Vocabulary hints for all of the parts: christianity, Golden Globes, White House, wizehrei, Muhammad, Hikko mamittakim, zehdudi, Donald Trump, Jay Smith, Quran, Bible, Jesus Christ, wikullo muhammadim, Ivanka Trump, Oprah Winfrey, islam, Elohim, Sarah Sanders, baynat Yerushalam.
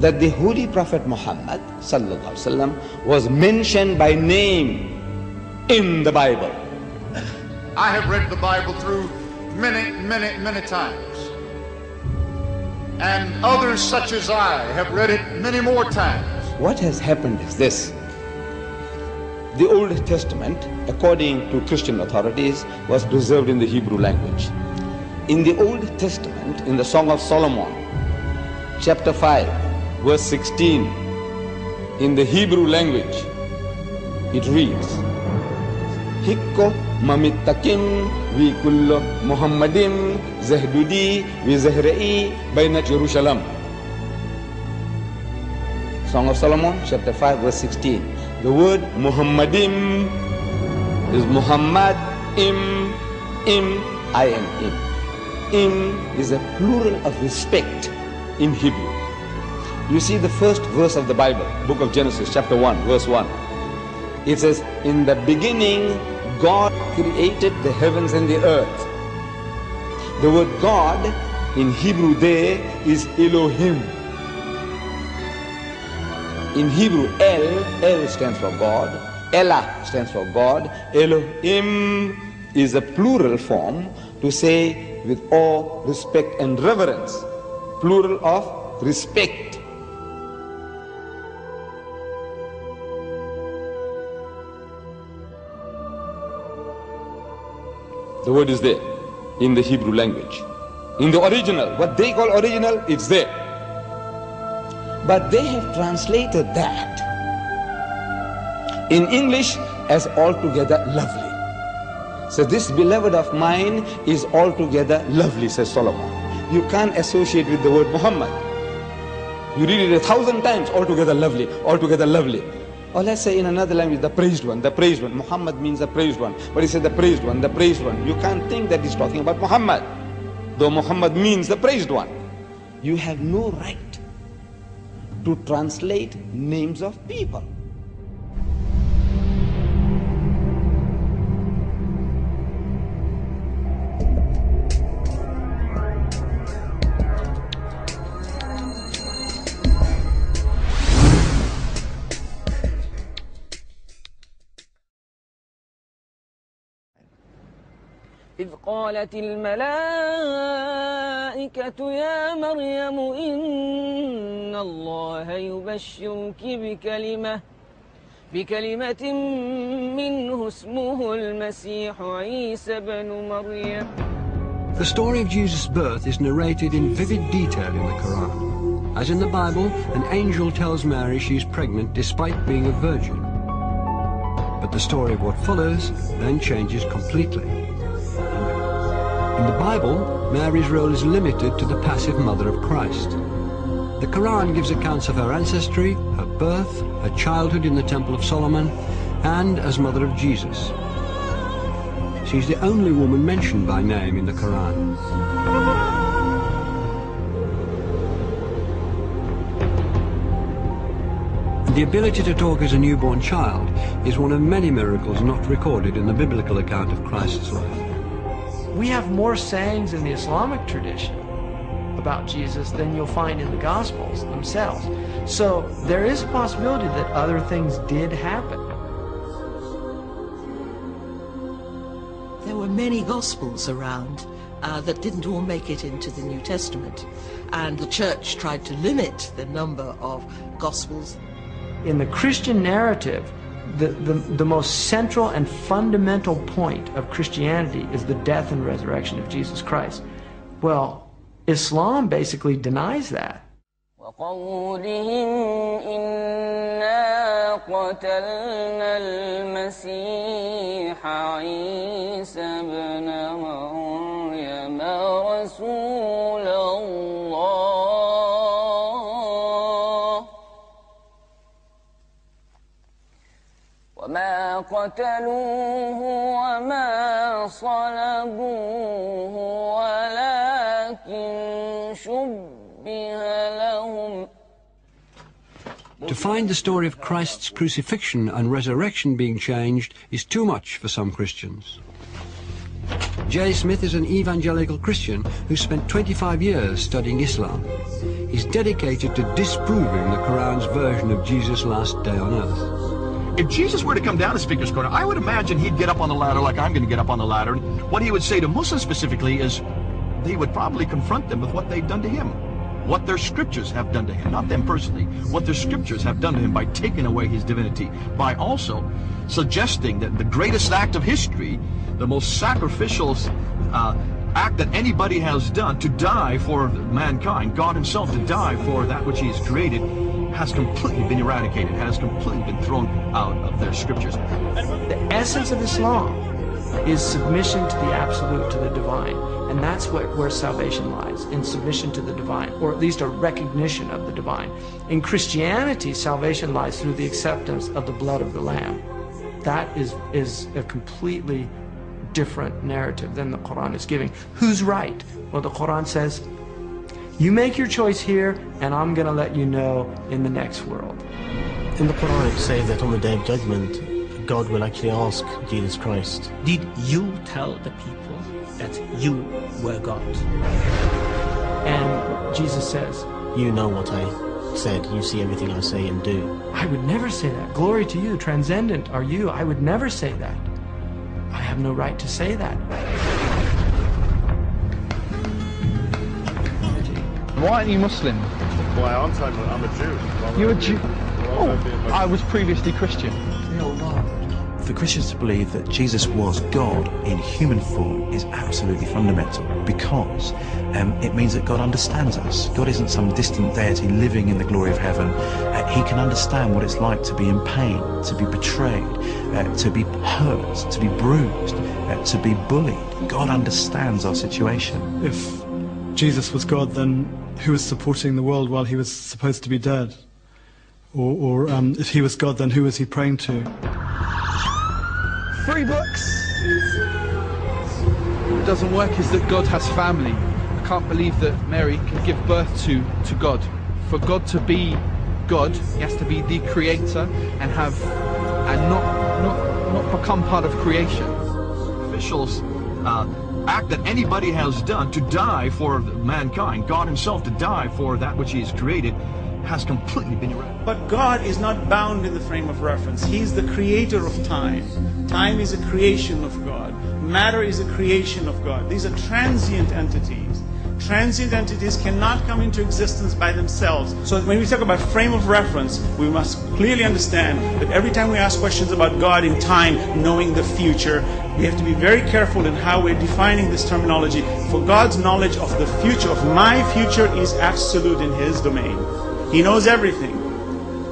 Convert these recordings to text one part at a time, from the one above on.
that the Holy Prophet Muhammad ﷺ was mentioned by name in the Bible. I have read the Bible through many times. And others such as I have read it many more times. What has happened is this. The Old Testament, according to Christian authorities, was preserved in the Hebrew language. In the Old Testament, in the Song of Solomon, chapter 5, verse 16, in the Hebrew language, it reads, Hikko mamittakim, wikullo muhammadim, zehdudi, wizehrei, baynat Yerushalam. Song of Solomon, chapter 5, verse 16. The word muhammadim is Muhammad, im. Im is a plural of respect in Hebrew. You see the first verse of the Bible, book of Genesis, chapter 1, verse 1. It says, in the beginning, God created the heavens and the earth. The word God in Hebrew there is Elohim. In Hebrew, El stands for God, Elah stands for God, Elohim is a plural form to say with awe, respect and reverence, plural of respect. The word is there in the Hebrew language. In the original, what they call original, it's there. But they have translated that in English as altogether lovely. So this beloved of mine is altogether lovely, says Solomon. You can't associate with the word Muhammad. You read it 1,000 times, altogether lovely, altogether lovely. Or let's say in another language, the praised one, the praised one. Muhammad means the praised one. But he said the praised one, the praised one. You can't think that he's talking about Muhammad, though Muhammad means the praised one. You have no right to translate names of people. إذ قالت الملائكة يا مريم إن الله يبشرك بكلمة منه اسمه المسيح عيسى بن مريم. The story of Jesus' birth is narrated in vivid detail in the Quran. As in the Bible, an angel tells Mary she is pregnant despite being a virgin. But the story of what follows then changes completely. In the Bible, Mary's role is limited to the passive mother of Christ. The Quran gives accounts of her ancestry, her birth, her childhood in the Temple of Solomon, and as mother of Jesus. She's the only woman mentioned by name in the Quran. The ability to talk as a newborn child is one of many miracles not recorded in the biblical account of Christ's life. We have more sayings in the Islamic tradition about Jesus than you'll find in the Gospels themselves. So there is a possibility that other things did happen. There were many Gospels around that didn't all make it into the New Testament, and the church tried to limit the number of Gospels. In the Christian narrative, the most central and fundamental point of Christianity is the death and resurrection of Jesus Christ. Well, Islam basically denies that. وما قتلوه وما صلبوه ولكن شبه لهم. To find the story of Christ's crucifixion and resurrection being changed is too much for some Christians. Jay Smith is an evangelical Christian who spent 25 years studying Islam. is dedicated to disproving the Quran's version of Jesus' last day on earth. If Jesus were to come down to Speaker's Corner, I would imagine he'd get up on the ladder like I'm going to get up on the ladder. And what he would say to Muslims specifically is, he would probably confront them with what they've done to him, what their scriptures have done to him, not them personally, what their scriptures have done to him by taking away his divinity, by also suggesting that the greatest act of history, the most sacrificial act that anybody has done, to die for mankind, God himself to die for that which he has created, has completely been eradicated, has completely been thrown out of their scriptures. The essence of Islam is submission to the absolute, to the divine. And that's where salvation lies, in submission to the divine, or at least a recognition of the divine. In Christianity, salvation lies through the acceptance of the blood of the Lamb. That is a completely different narrative than the Quran is giving. Who's right? Well, the Quran says, you make your choice here, and I'm going to let you know in the next world. In the Quran, it says that on the Day of Judgment, God will actually ask Jesus Christ, did you tell the people that you were God? And Jesus says, you know what I said, you see everything I say and do. I would never say that. Glory to you, transcendent are you. I would never say that. I have no right to say that. Why aren't you Muslim? Why aren't I? I'm a Jew. You're a Jew? Oh, I was previously Christian. For Christians to believe that Jesus was God in human form is absolutely fundamental, because it means that God understands us. God isn't some distant deity living in the glory of heaven. He can understand what it's like to be in pain, to be betrayed, to be hurt, to be bruised, to be bullied. God understands our situation. If Jesus was God, then who was supporting the world while he was supposed to be dead? Or if he was God, then who was he praying to? Free books. What doesn't work is that God has family. I can't believe that Mary can give birth to God. For God to be God, he has to be the creator and not become part of creation. Officials act that anybody has done to die for mankind, God himself to die for that which he has created, has completely been erased. But God is not bound in the frame of reference. He's the creator of time. Time is a creation of God. Matter is a creation of God. These are transient entities. Transient entities cannot come into existence by themselves. So when we talk about frame of reference, we must clearly understand that every time we ask questions about God in time, knowing the future, we have to be very careful in how we're defining this terminology. For God's knowledge of the future, of my future, is absolute in his domain. He knows everything,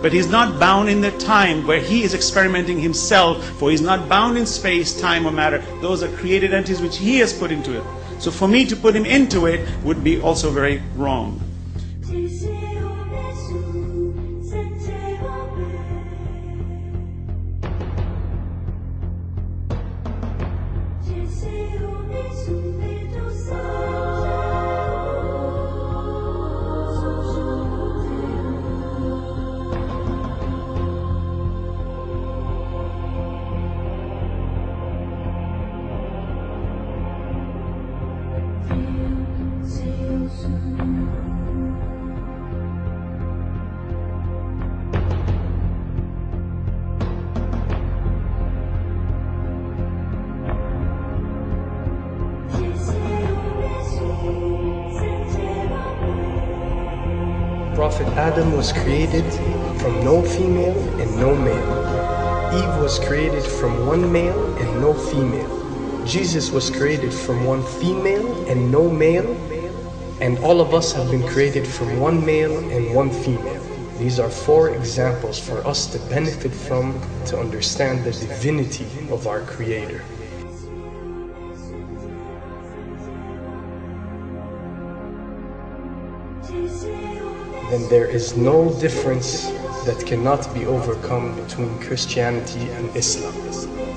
but he's not bound in the time where he is experimenting himself, for he's not bound in space, time, or matter. Those are created entities which he has put into it. So for me to put him into it would be also very wrong. Prophet Adam was created from no female and no male. Eve was created from one male and no female. Jesus was created from one female and no male. And all of us have been created from one male and one female. These are four examples for us to benefit from, to understand the divinity of our Creator. Then there is no difference that cannot be overcome between Christianity and Islam.